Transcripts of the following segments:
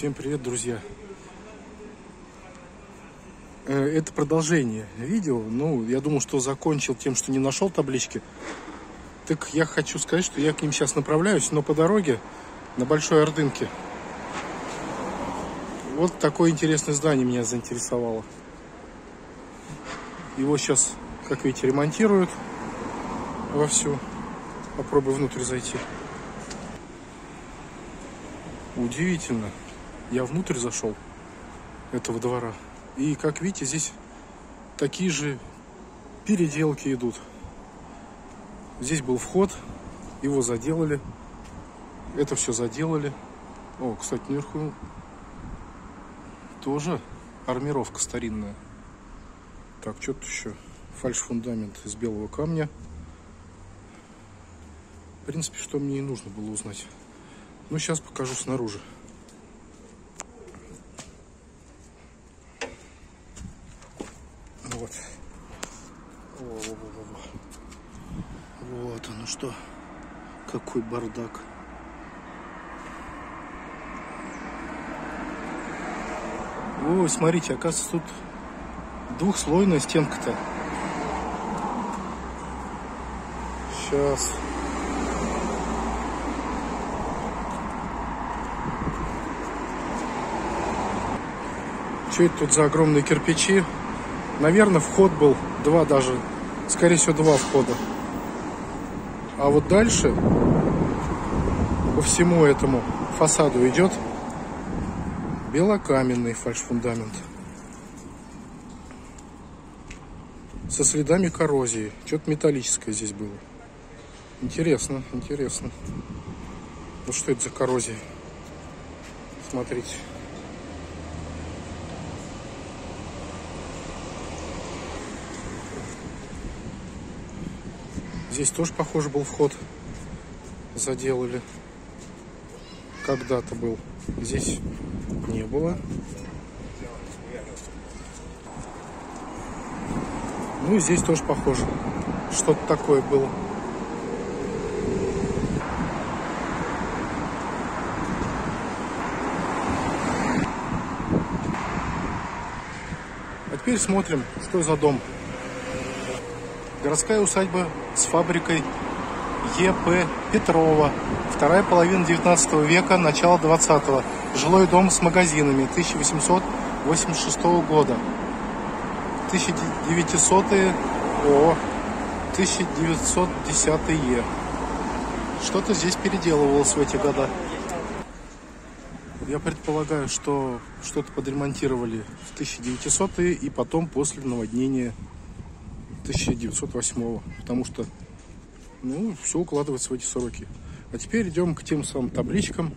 Всем привет, друзья! Это продолжение видео. Ну, я думал, что закончил тем, что не нашел таблички. Так я хочу сказать, что я к ним сейчас направляюсь, но по дороге на Большой Ордынке. Вот такое интересное здание меня заинтересовало. Его сейчас, как видите, ремонтируют вовсю. Попробую внутрь зайти. Удивительно. Я внутрь зашел этого двора. И, как видите, здесь такие же переделки идут. Здесь был вход, его заделали. Это все заделали. О, кстати, наверху тоже армировка старинная. Так, что тут еще? Фальш-фундамент из белого камня. В принципе, что мне и нужно было узнать. Ну, сейчас покажу снаружи. Вот. Вот оно что. Какой бардак. Ой, смотрите, оказывается, тут двухслойная стенка-то. Сейчас. Что это тут за огромные кирпичи? Наверное, вход был два даже. Скорее всего, два входа. А вот дальше по всему этому фасаду идет белокаменный фальшфундамент со следами коррозии. Что-то металлическое здесь было. Интересно, интересно. Вот что это за коррозия? Смотрите. Здесь тоже, похоже, был вход. Заделали. Когда-то был. Здесь не было. Ну, и здесь тоже, похоже, что-то такое было. А теперь смотрим, что за дом. Городская усадьба с фабрикой Е.П. Петрова. Вторая половина 19 века, начало 20-го. Жилой дом с магазинами 1886 года. 1900-е ООО, 1910-е. Что-то здесь переделывалось в эти годы. Я предполагаю, что что-то подремонтировали в 1900-е и потом после наводнения 1908-го, потому что, ну, все укладывается в эти сроки. А теперь идем к тем самым табличкам.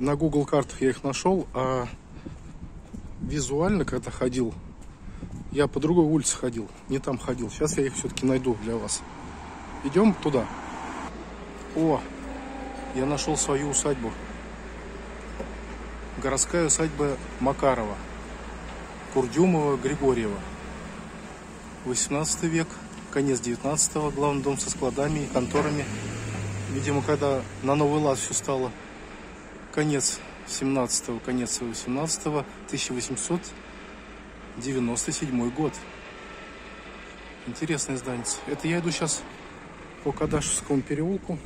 На Google картах я их нашел, а визуально, когда ходил, я по другой улице ходил, не там ходил. Сейчас я их все-таки найду для вас. Идем туда. О, я нашел свою усадьбу. Городская усадьба Макарова, Курдюмова-Григорьева. 18 век, конец 19-го, главный дом со складами и конторами. Видимо, когда на новый лад все стало, конец 17-го, конец 18-го, 1897 год. Интересное здание. Это я иду сейчас по Кадашевскому переулку.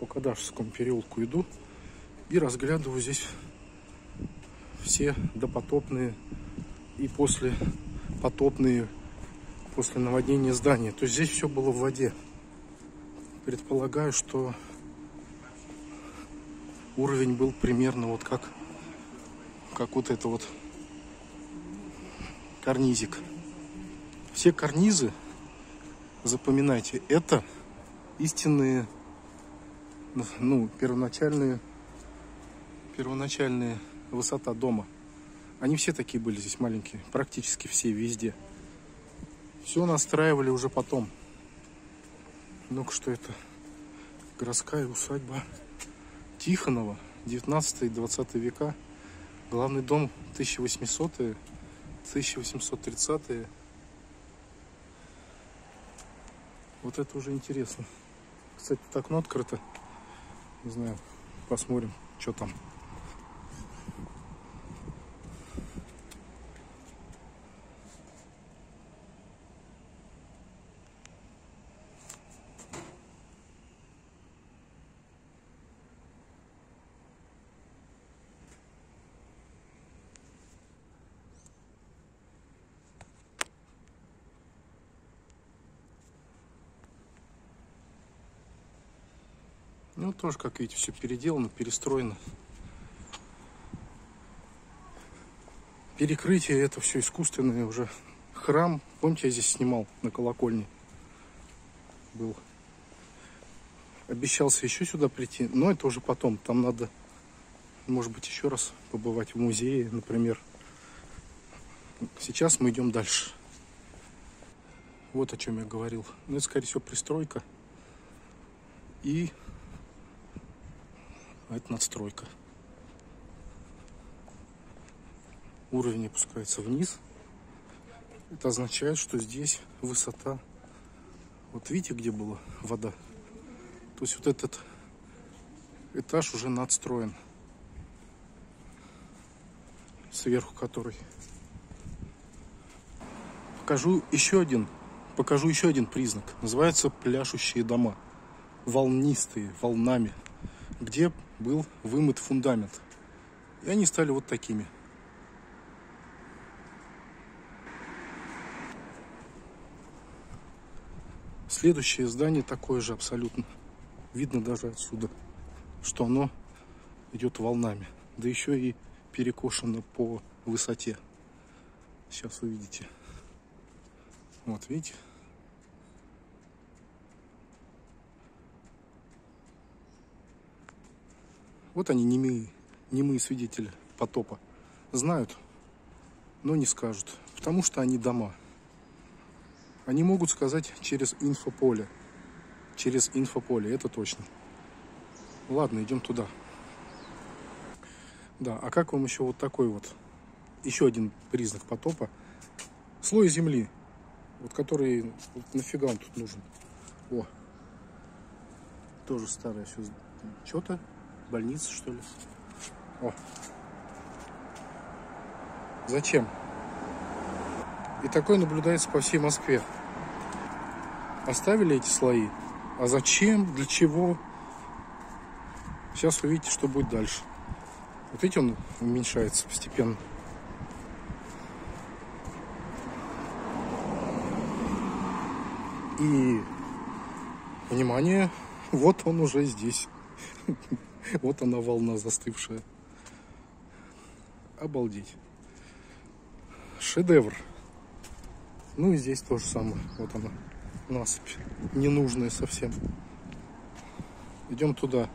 По Кадашевскому переулку иду и разглядываю здесь все допотопные и послепотопные, после наводнения здания. То есть здесь все было в воде. Предполагаю, что уровень был примерно вот как вот это вот карнизик. Все карнизы, запоминайте, это истинные, ну, первоначальные высота дома. Они все такие были здесь маленькие, практически все, везде. Все настраивали уже потом. Ну-ка, что это? Городская усадьба Тихонова, 19-20 века. Главный дом 1800-е, 1830-е. Вот это уже интересно. Кстати, тут окно открыто. Не знаю, посмотрим, что там. Ну, тоже, как видите, все переделано, перестроено. Перекрытие, это все искусственное уже. Храм, помните, я здесь снимал на колокольне. Был. Обещался еще сюда прийти, но это уже потом. Там надо, может быть, еще раз побывать в музее, например. Сейчас мы идем дальше. Вот о чем я говорил. Ну, это, скорее всего, пристройка. И... А это надстройка. Уровень опускается вниз. Это означает, что здесь высота. Вот видите, где была вода? То есть вот этот этаж уже надстроен. Сверху который. Покажу еще один признак. Называется пляшущие дома. Волнистые, волнами. Где был вымыт фундамент. И они стали вот такими. Следующее здание такое же абсолютно. Видно даже отсюда, что оно идет волнами. Да еще и перекошено по высоте. Сейчас увидите. Вот видите? Вот они, немые свидетели потопа. Знают, но не скажут. Потому что они дома. Они могут сказать через инфополе. Через инфополе, это точно. Ладно, идем туда. Да, а как вам еще вот такой вот? Еще один признак потопа. Слой земли. Вот который... Вот нафига он тут нужен? О! Тоже старое все. Что-то... Больница, что ли? О. Зачем? И такое наблюдается по всей Москве. Оставили эти слои? А зачем? Для чего? Сейчас вы видите, что будет дальше. Вот видите, он уменьшается постепенно. И, внимание, вот он уже здесь. Вот она, волна застывшая. Обалдеть. Шедевр. Ну и здесь то же самое. Вот она, насыпь. Ненужная совсем. Идем туда.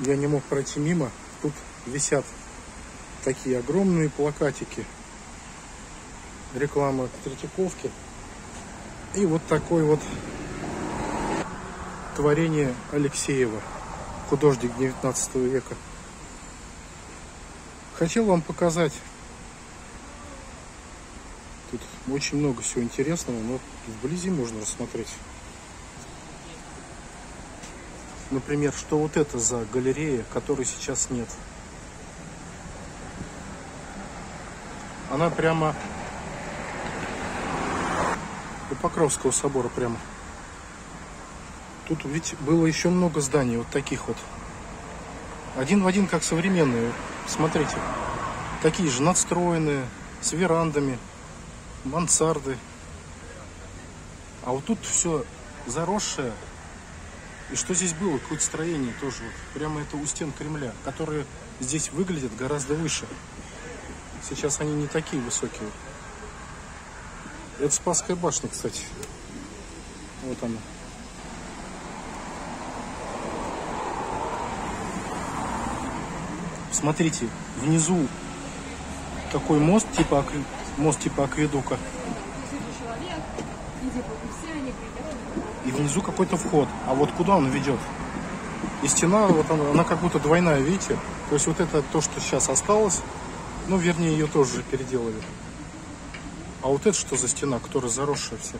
Я не мог пройти мимо. Тут висят такие огромные плакатики. Реклама Третьяковки. И вот такой вот творение Алексеева, художник 19 века. Хотел вам показать. Тут очень много всего интересного, но вблизи можно рассмотреть. Например, что вот это за галерея, которой сейчас нет. Она прямо у Покровского собора прямо. Тут, видите, было еще много зданий вот таких вот. Один в один, как современные. Смотрите. Такие же надстроенные, с верандами, мансарды. А вот тут все заросшее. И что здесь было? Какое-то строение тоже. Вот. Прямо это у стен Кремля, которые здесь выглядят гораздо выше. Сейчас они не такие высокие. Это Спасская башня, кстати. Вот она. Смотрите, внизу такой мост типа акведука. И внизу какой-то вход. А вот куда он ведет? И стена, вот она как будто двойная, видите? То есть вот это то, что сейчас осталось. Ну, вернее, ее тоже переделали. А вот это что за стена, которая заросшая вся?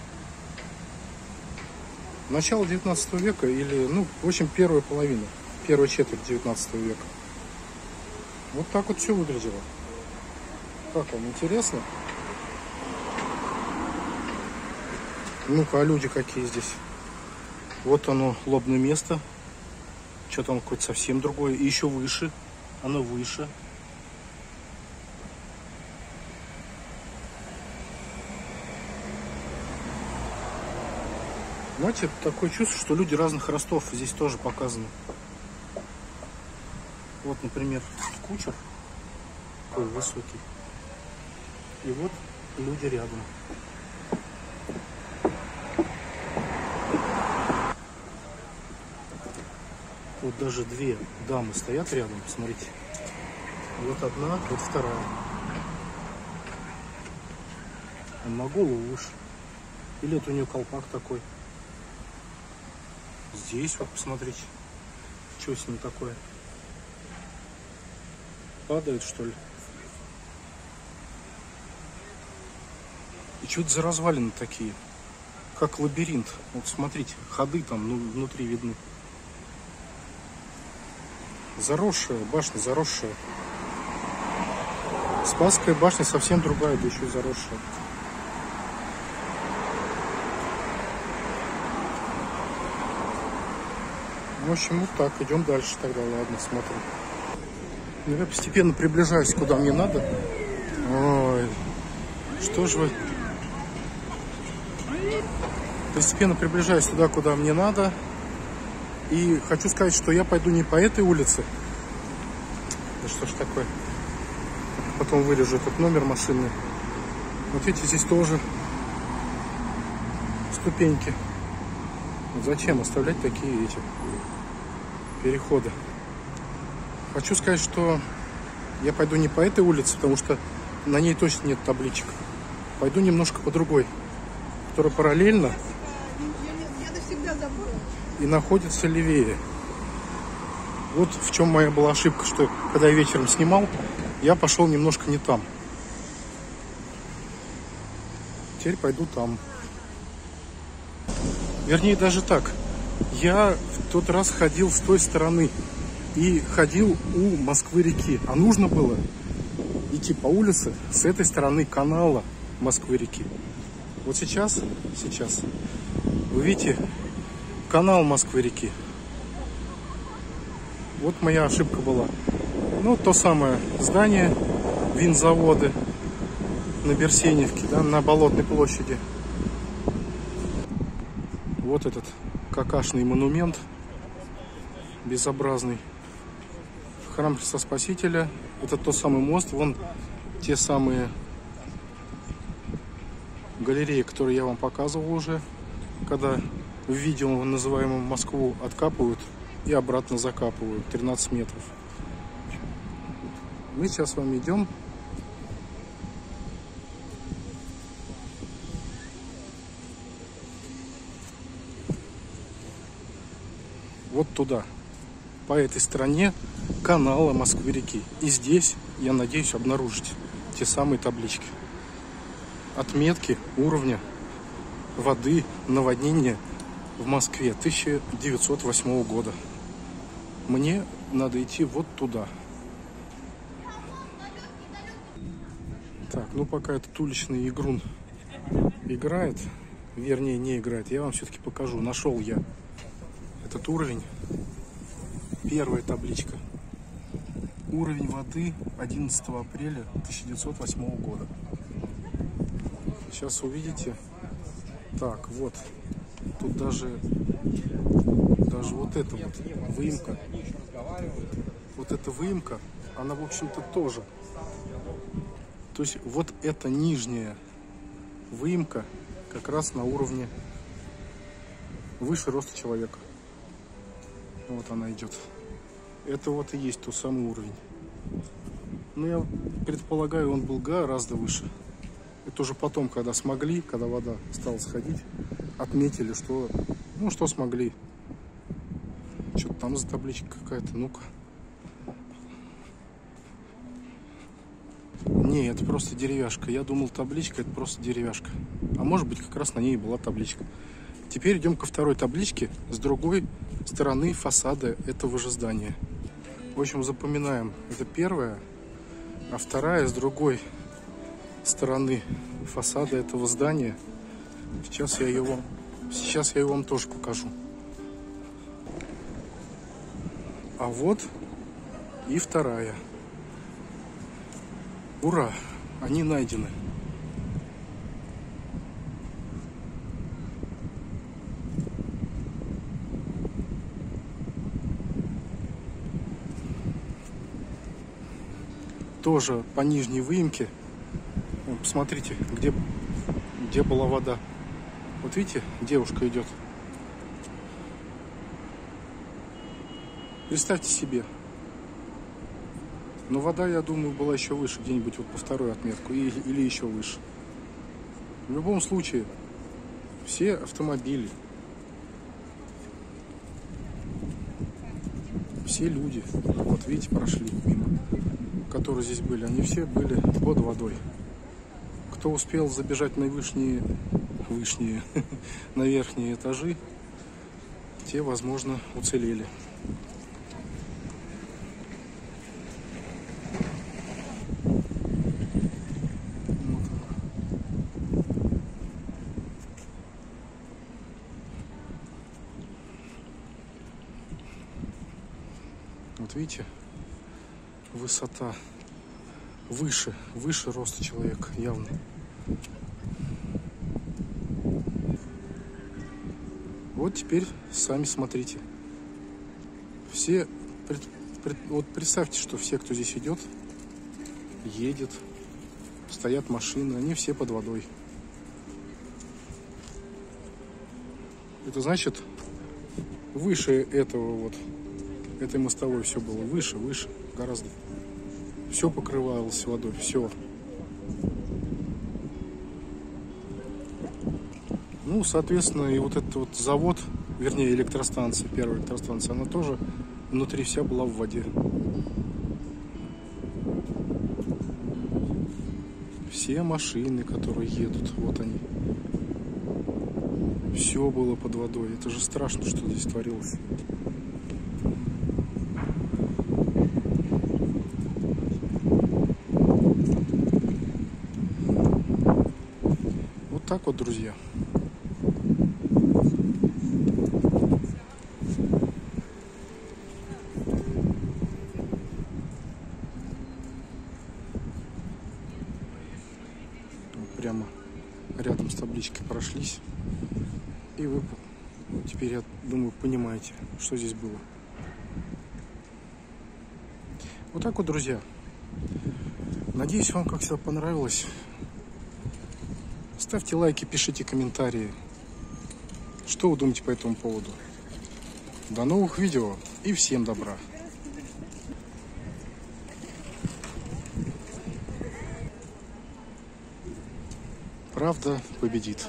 Начало 19 века или, ну, в общем, первая половина, первая четверть 19 века. Вот так вот все выглядело. Как вам, интересно? Ну-ка, а люди какие здесь? Вот оно, лобное место. Что-то оно какое-то совсем другое. И еще выше. Оно выше. Знаете, такое чувство, что люди разных ростов здесь тоже показаны. Вот, например, кучер. Такой высокий. И вот люди рядом. Вот даже две дамы стоят рядом, смотрите. Вот одна, вот вторая. На голову выше. Или вот у нее колпак такой. Здесь вот посмотрите. Что с ним такое? Падает, что ли? И что это за развалины такие? Как лабиринт. Вот смотрите, ходы там, ну, внутри видны. Заросшая, башня заросшая. Спасская башня совсем другая, да еще и заросшая. В общем, вот так. Идем дальше тогда, ладно, смотрим. Ну, я постепенно приближаюсь, куда мне надо. Ой, что же вы... Постепенно приближаюсь туда, куда мне надо. И хочу сказать, что я пойду не по этой улице. Да что ж такое. Потом вырежу этот номер машины. Вот видите, здесь тоже ступеньки. Вот зачем оставлять такие эти переходы? Хочу сказать, что я пойду не по этой улице, потому что на ней точно нет табличек. Пойду немножко по другой, которая параллельно. И находится левее. Вот в чем моя была ошибка, что когда я вечером снимал, я пошел немножко не там. Теперь пойду там. Вернее, даже так. Я в тот раз ходил с той стороны и ходил у Москвы-реки. А нужно было идти по улице с этой стороны канала Москвы-реки. Вот сейчас, вы видите, канал Москвы-реки. Вот моя ошибка была. Ну, то самое здание, винзаводы на Берсеневке, да, на Болотной площади. Вот этот какашный монумент, безобразный. Храм Христа Спасителя. Это тот самый мост, вон те самые галереи, которые я вам показывал уже, когда... в видео, называемом Москву, откапывают и обратно закапывают 13 метров. Мы сейчас с вами идем. Вот туда, по этой стороне канала Москвы-реки. И здесь, я надеюсь, обнаружить те самые таблички. Отметки уровня воды, наводнения в Москве 1908 года. Мне надо идти вот туда. Так, ну пока этот уличный игрун играет, вернее не играет, я вам все-таки покажу. Нашел я этот уровень. Первая табличка. Уровень воды 11 апреля 1908 года. Сейчас увидите. Так, вот. Тут даже вот эта вот выемка, вот эта выемка, она, в общем-то, тоже. То есть вот эта нижняя выемка как раз на уровне выше роста человека. Вот она идет. Это вот и есть тот самый уровень. Но я предполагаю, он был гораздо выше. Это уже потом, когда смогли, когда вода стала сходить, отметили, что, ну, что смогли. Что-то там за табличка какая-то, ну-ка. Не, это просто деревяшка. Я думал, табличка — это просто деревяшка. А может быть, как раз на ней была табличка. Теперь идем ко второй табличке с другой стороны фасада этого же здания. В общем, запоминаем. Это первая, а вторая с другой стороны фасада этого здания. Сейчас я его вам тоже покажу. А вот и вторая. Ура! Они найдены. Тоже по нижней выемке. Посмотрите, где была вода. Вот видите, девушка идет. Представьте себе. Но вода, я думаю, была еще выше, где-нибудь вот по второй отметку или еще выше. В любом случае, все автомобили, все люди, вот видите, прошли мимо, которые здесь были, они все были под водой. Кто успел забежать на верхние этажи, те, возможно, уцелели. Вот видите, высота выше роста человека явно. Вот теперь сами смотрите. Все, вот представьте, что все, кто здесь идет, едет, стоят машины, они все под водой. Это значит, выше этого вот, этой мостовой все было выше, гораздо. Все покрывалось водой, все. Ну, соответственно, и вот этот вот завод, вернее, электростанция, первая электростанция, она тоже внутри вся была в воде. Все машины, которые едут, вот они. Все было под водой. Это же страшно, что здесь творилось. Вот так вот, друзья. Прямо рядом с табличкой прошлись, и вы теперь, я думаю, понимаете, что здесь было. Вот так вот, друзья. Надеюсь, вам, как всегда, понравилось. Ставьте лайки, пишите комментарии, что вы думаете по этому поводу. До новых видео и всем добра! Правда победит.